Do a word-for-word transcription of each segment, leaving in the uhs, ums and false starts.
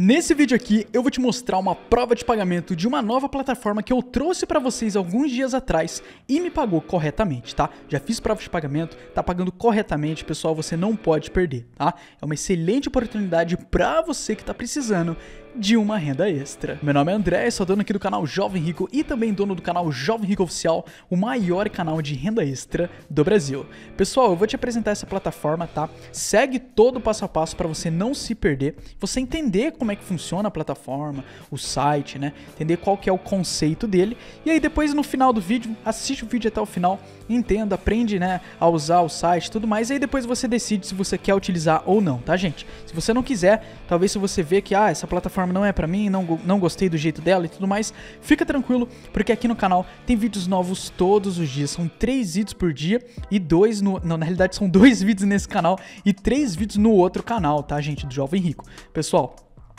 Nesse vídeo aqui eu vou te mostrar uma prova de pagamento de uma nova plataforma que eu trouxe para vocês alguns dias atrás e me pagou corretamente, tá? Já fiz prova de pagamento, tá pagando corretamente, pessoal, você não pode perder, tá? É uma excelente oportunidade para você que tá precisando de uma renda extra. Meu nome é André, sou dono aqui do canal Jovem Rico e também dono do canal Jovem Rico Oficial, o maior canal de renda extra do Brasil. Pessoal, eu vou te apresentar essa plataforma, tá? Segue todo o passo a passo para você não se perder, você entender como é que funciona a plataforma, o site, né? Entender qual que é o conceito dele. E aí depois no final do vídeo, assiste o vídeo até o final, entenda, aprende, né, a usar o site, tudo mais. E aí depois você decide se você quer utilizar ou não, tá, gente? Se você não quiser, talvez se você ver que ah, essa plataforma não é pra mim, não, não gostei do jeito dela e tudo mais, fica tranquilo, porque aqui no canal tem vídeos novos todos os dias, são três vídeos por dia e dois no... Não, na realidade são dois vídeos nesse canal e três vídeos no outro canal, tá, gente, do Jovem Rico. Pessoal,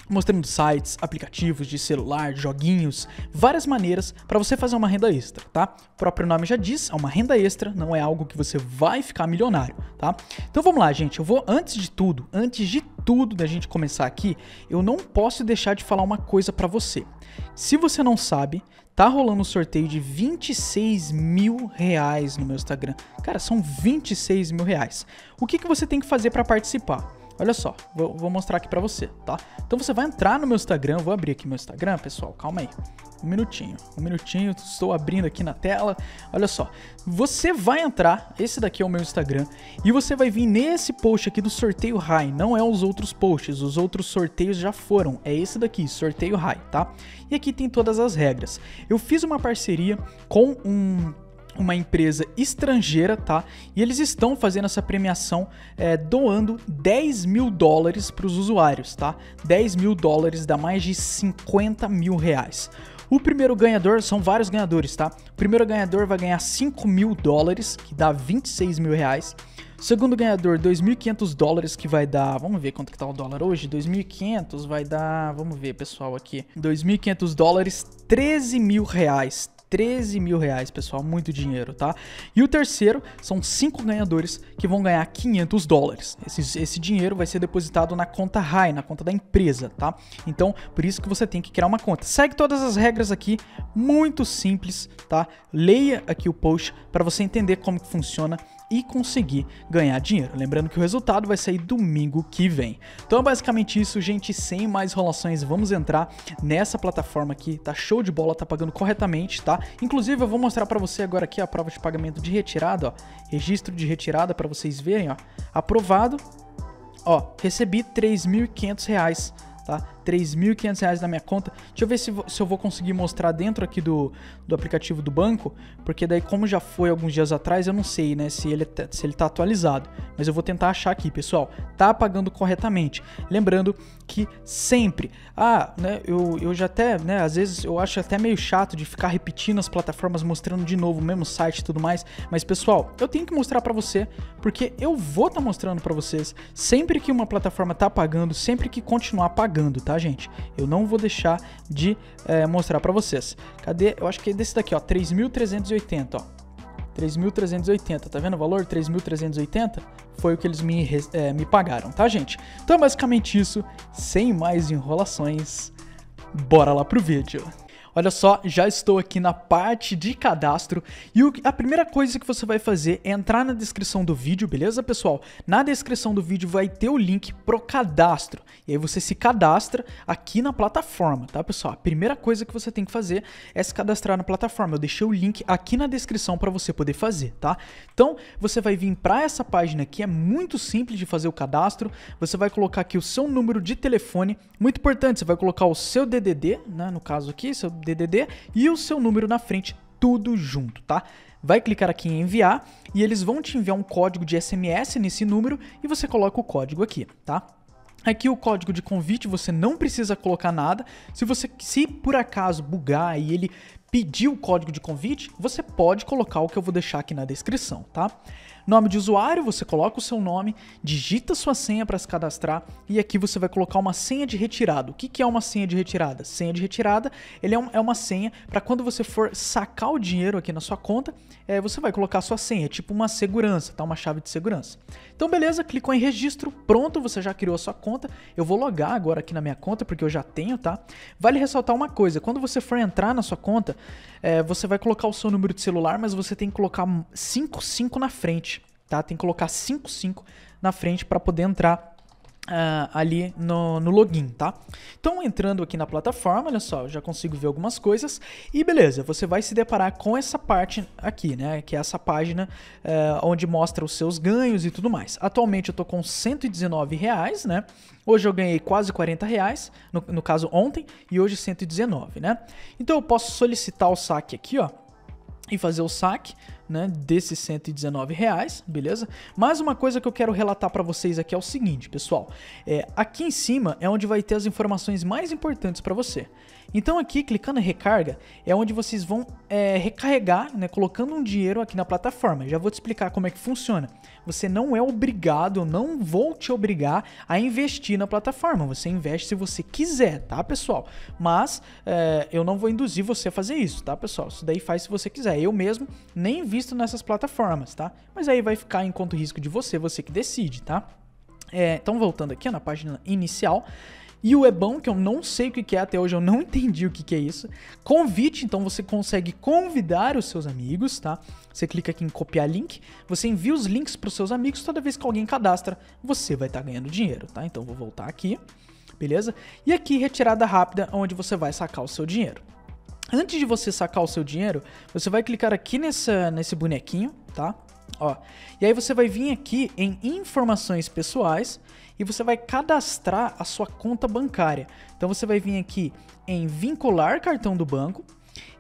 mostrando sites, aplicativos de celular, joguinhos, várias maneiras para você fazer uma renda extra, tá? O próprio nome já diz, é uma renda extra, não é algo que você vai ficar milionário, tá? Então vamos lá, gente, eu vou, antes de tudo, antes de tudo da gente começar aqui, eu não posso deixar de falar uma coisa para você. Se você não sabe, tá rolando um sorteio de vinte e seis mil reais no meu Instagram. Cara, são vinte e seis mil reais. O que que você tem que fazer para participar? Olha só, vou, vou mostrar aqui pra você, tá? Então você vai entrar no meu Instagram, vou abrir aqui meu Instagram, pessoal, calma aí. Um minutinho, um minutinho, estou abrindo aqui na tela. Olha só, você vai entrar, esse daqui é o meu Instagram, e você vai vir nesse post aqui do sorteio R A I, não é os outros posts, os outros sorteios já foram, é esse daqui, sorteio R A I, tá? E aqui tem todas as regras. Eu fiz uma parceria com um... uma empresa estrangeira, tá? E eles estão fazendo essa premiação é, doando dez mil dólares para os usuários, tá? dez mil dólares dá mais de cinquenta mil reais. O primeiro ganhador, são vários ganhadores, tá? O primeiro ganhador vai ganhar cinco mil dólares, que dá vinte e seis mil reais. O segundo ganhador, dois mil e quinhentos dólares, que vai dar... Vamos ver quanto que tá o dólar hoje? dois mil e quinhentos vai dar... Vamos ver, pessoal, aqui. dois mil e quinhentos dólares, treze mil reais. treze mil reais, pessoal, muito dinheiro, tá? E o terceiro, são cinco ganhadores que vão ganhar quinhentos dólares. Esse, esse dinheiro vai ser depositado na conta R A I, na conta da empresa, tá? Então, por isso que você tem que criar uma conta. Segue todas as regras aqui, muito simples, tá? Leia aqui o post para você entender como que funciona e conseguir ganhar dinheiro. Lembrando que o resultado vai sair domingo que vem. Então é basicamente isso, gente, sem mais enrolações, vamos entrar nessa plataforma aqui, tá show de bola, tá pagando corretamente, tá? Inclusive eu vou mostrar pra você agora aqui a prova de pagamento de retirada, ó, registro de retirada pra vocês verem, ó, aprovado, ó, recebi três mil e quinhentos reais, tá? três mil e quinhentos reais na minha conta. Deixa eu ver se, se eu vou conseguir mostrar dentro aqui do, do aplicativo do banco, porque daí como já foi alguns dias atrás, eu não sei, né, se ele, se ele tá atualizado, mas eu vou tentar achar aqui, pessoal. Tá pagando corretamente. Lembrando que sempre... Ah, né, eu, eu já até, né, às vezes eu acho até meio chato de ficar repetindo as plataformas, mostrando de novo o mesmo site e tudo mais, mas pessoal, eu tenho que mostrar pra você, porque eu vou estar mostrando pra vocês sempre que uma plataforma tá pagando, sempre que continuar pagando, tá, gente? Eu não vou deixar de é, mostrar pra vocês. Cadê? Eu acho que é desse daqui, ó, três mil trezentos e oitenta, ó. três mil trezentos e oitenta, tá vendo o valor? três mil trezentos e oitenta foi o que eles me, é, me pagaram, tá, gente? Então é basicamente isso, sem mais enrolações, bora lá pro vídeo. Olha só, já estou aqui na parte de cadastro e o, a primeira coisa que você vai fazer é entrar na descrição do vídeo, beleza, pessoal? Na descrição do vídeo vai ter o link pro cadastro e aí você se cadastra aqui na plataforma, tá, pessoal? A primeira coisa que você tem que fazer é se cadastrar na plataforma. Eu deixei o link aqui na descrição para você poder fazer, tá? Então, você vai vir para essa página aqui, é muito simples de fazer o cadastro. Você vai colocar aqui o seu número de telefone, muito importante, você vai colocar o seu D D D, né, no caso aqui, seu D D D e o seu número na frente, tudo junto, tá? Vai clicar aqui em enviar e eles vão te enviar um código de S M S nesse número e você coloca o código aqui, tá? Aqui o código de convite você não precisa colocar nada. Se você, se por acaso bugar e ele pedir o código de convite, você pode colocar o que eu vou deixar aqui na descrição, tá? Nome de usuário, você coloca o seu nome, digita sua senha para se cadastrar e aqui você vai colocar uma senha de retirada. O que, que é uma senha de retirada? Senha de retirada ele é, um, é uma senha para quando você for sacar o dinheiro aqui na sua conta, é, você vai colocar a sua senha, tipo uma segurança, tá? Uma chave de segurança. Então beleza, clicou em registro, pronto, você já criou a sua conta. Eu vou logar agora aqui na minha conta porque eu já tenho, tá? Vale ressaltar uma coisa, quando você for entrar na sua conta, é, você vai colocar o seu número de celular, mas você tem que colocar cinco cinco na frente, tá? Tem que colocar cinco cinco na frente para poder entrar uh, ali no, no login, tá? Então, entrando aqui na plataforma, olha só, eu já consigo ver algumas coisas e beleza, você vai se deparar com essa parte aqui, né? Que é essa página uh, onde mostra os seus ganhos e tudo mais. Atualmente eu tô com cento e dezenove reais, né? Hoje eu ganhei quase quarenta reais, no, no caso ontem, e hoje cento e dezenove, né? Então eu posso solicitar o saque aqui, ó, e fazer o saque, né, desses cento e dezenove reais, beleza? Mas uma coisa que eu quero relatar para vocês aqui é o seguinte, pessoal, é, aqui em cima é onde vai ter as informações mais importantes para você. Então aqui, clicando em recarga, é onde vocês vão é, recarregar, né, colocando um dinheiro aqui na plataforma. Já vou te explicar como é que funciona. Você não é obrigado, eu não vou te obrigar a investir na plataforma. Você investe se você quiser, tá, pessoal? Mas é, eu não vou induzir você a fazer isso, tá, pessoal? Isso daí faz se você quiser. Eu mesmo nem invisto nessas plataformas, tá? Mas aí vai ficar em conta o risco de você, você que decide, tá? É, então voltando aqui na página inicial... E o Ebão, que eu não sei o que é, até hoje eu não entendi o que é isso. Convite, então você consegue convidar os seus amigos, tá? Você clica aqui em copiar link, você envia os links para os seus amigos, toda vez que alguém cadastra, você vai estar ganhando dinheiro, tá? Então vou voltar aqui, beleza? E aqui retirada rápida, onde você vai sacar o seu dinheiro. Antes de você sacar o seu dinheiro, você vai clicar aqui nessa, nesse bonequinho, tá? Ó, e aí você vai vir aqui em informações pessoais e você vai cadastrar a sua conta bancária. Então você vai vir aqui em vincular cartão do banco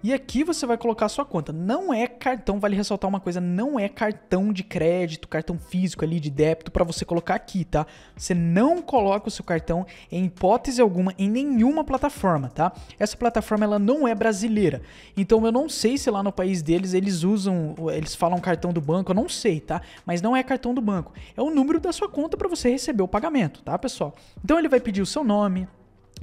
e aqui você vai colocar a sua conta. Não é cartão, vale ressaltar uma coisa, não é cartão de crédito, cartão físico ali de débito para você colocar aqui, tá? Você não coloca o seu cartão em hipótese alguma, em nenhuma plataforma, tá? Essa plataforma ela não é brasileira, então eu não sei se lá no país deles eles usam, eles falam cartão do banco, eu não sei, tá? Mas não é cartão do banco, é o número da sua conta para você receber o pagamento, tá, pessoal? Então ele vai pedir o seu nome,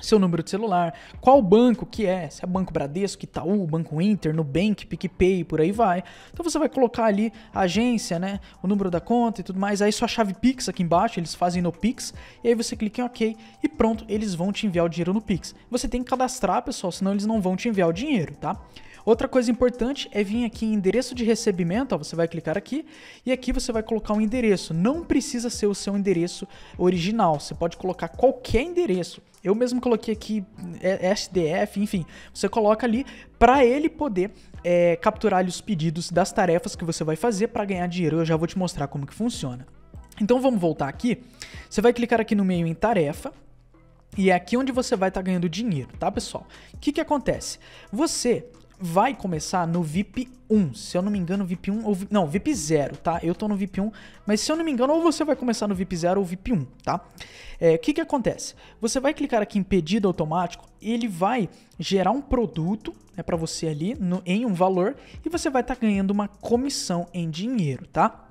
seu número de celular, qual banco que é, se é Banco Bradesco, Itaú, Banco Inter, Nubank, PicPay, por aí vai. Então você vai colocar ali a agência, né, o número da conta e tudo mais, aí sua chave Pix aqui embaixo, eles fazem no Pix, e aí você clica em OK e pronto, eles vão te enviar o dinheiro no Pix. Você tem que cadastrar, pessoal, senão eles não vão te enviar o dinheiro, tá? Outra coisa importante é vir aqui em endereço de recebimento, ó, você vai clicar aqui e aqui você vai colocar um endereço, não precisa ser o seu endereço original, você pode colocar qualquer endereço. Eu mesmo coloquei aqui S D F, enfim, você coloca ali para ele poder é, capturar ali os pedidos das tarefas que você vai fazer para ganhar dinheiro. Eu já vou te mostrar como que funciona. Então vamos voltar aqui, você vai clicar aqui no meio em tarefa, e é aqui onde você vai estar ganhando dinheiro, tá, pessoal? O que que acontece? Você vai começar no VIP um, se eu não me engano, VIP um ou não, VIP zero, tá? Eu tô no VIP um, mas se eu não me engano, ou você vai começar no VIP zero ou VIP um, tá? É, o que que acontece? Você vai clicar aqui em pedido automático, ele vai gerar um produto, né, para você ali no, em um valor e você vai estar tá ganhando uma comissão em dinheiro, tá?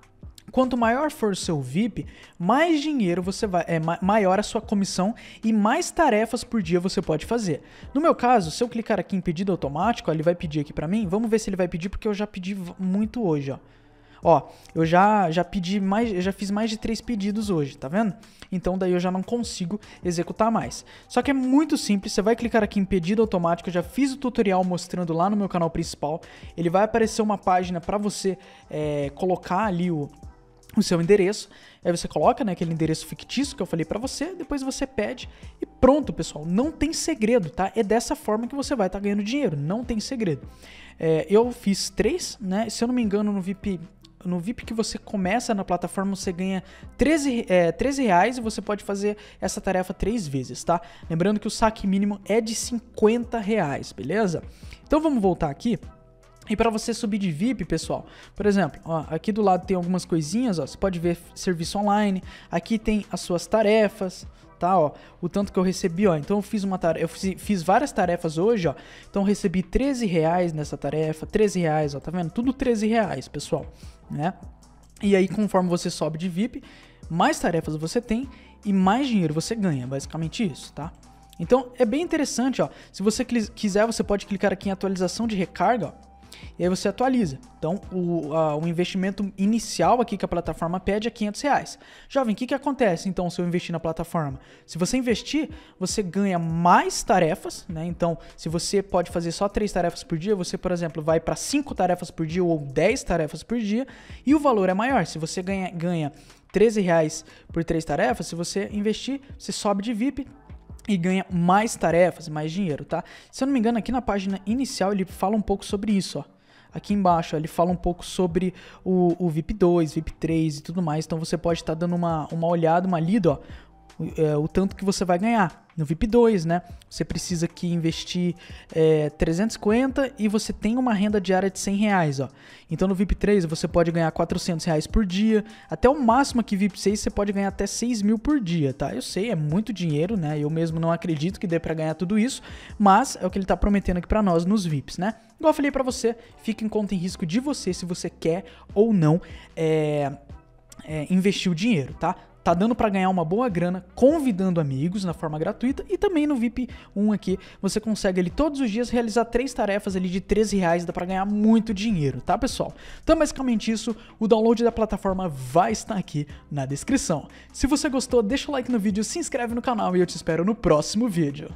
Quanto maior for o seu V I P, mais dinheiro você vai, é maior a sua comissão e mais tarefas por dia você pode fazer. No meu caso, se eu clicar aqui em pedido automático, ó, ele vai pedir aqui para mim. Vamos ver se ele vai pedir, porque eu já pedi muito hoje, ó. Ó, eu já já pedi mais, eu já fiz mais de três pedidos hoje, tá vendo? Então daí eu já não consigo executar mais. Só que é muito simples, você vai clicar aqui em pedido automático, eu já fiz o tutorial mostrando lá no meu canal principal. Ele vai aparecer uma página para você é, colocar ali o o seu endereço, aí você coloca, né, aquele endereço fictício que eu falei pra você, depois você pede e pronto, pessoal, não tem segredo, tá? É dessa forma que você vai estar tá ganhando dinheiro, não tem segredo. É, eu fiz três, né, se eu não me engano no V I P, no V I P que você começa na plataforma, você ganha treze reais e você pode fazer essa tarefa três vezes, tá? Lembrando que o saque mínimo é de cinquenta reais, beleza? Então vamos voltar aqui. E para você subir de V I P, pessoal, por exemplo, ó, aqui do lado tem algumas coisinhas, ó, você pode ver serviço online, aqui tem as suas tarefas, tá, ó, o tanto que eu recebi, ó, então eu fiz uma tarefa, eu fiz, fiz várias tarefas hoje, ó, então eu recebi treze reais nessa tarefa, treze reais, ó, tá vendo? Tudo treze reais, pessoal, né? E aí, conforme você sobe de V I P, mais tarefas você tem e mais dinheiro você ganha. Basicamente isso, tá? Então, é bem interessante, ó. Se você quiser, você pode clicar aqui em atualização de recarga, ó. E aí você atualiza. Então, o, a, o investimento inicial aqui que a plataforma pede é quinhentos reais. Jovem, o que, que acontece, então, se eu investir na plataforma? Se você investir, você ganha mais tarefas, né? Então, se você pode fazer só três tarefas por dia, você, por exemplo, vai para cinco tarefas por dia ou dez tarefas por dia e o valor é maior. Se você ganha, ganha treze reais por três tarefas, se você investir, você sobe de V I P e ganha mais tarefas, mais dinheiro, tá? Se eu não me engano, aqui na página inicial ele fala um pouco sobre isso, ó. Aqui embaixo, ó, ele fala um pouco sobre o, o VIP dois, VIP três e tudo mais. Então você pode estar tá dando uma, uma olhada, uma lida, ó, o, é, o tanto que você vai ganhar. No VIP dois, né? Você precisa aqui investir é, trezentos e cinquenta e você tem uma renda diária de cem reais, ó. Então no VIP três você pode ganhar quatrocentos reais por dia. Até o máximo aqui, VIP seis, você pode ganhar até seis mil por dia, tá? Eu sei, é muito dinheiro, né? Eu mesmo não acredito que dê pra ganhar tudo isso, mas é o que ele tá prometendo aqui pra nós nos V I Ps, né? Igual eu falei pra você, fica em conta em risco de você se você quer ou não é, é, investir o dinheiro, tá? Tá dando pra ganhar uma boa grana convidando amigos na forma gratuita e também no VIP um aqui você consegue ali todos os dias realizar três tarefas ali de treze reais, dá pra ganhar muito dinheiro, tá pessoal? Então basicamente isso, o download da plataforma vai estar aqui na descrição. Se você gostou, deixa o like no vídeo, se inscreve no canal e eu te espero no próximo vídeo.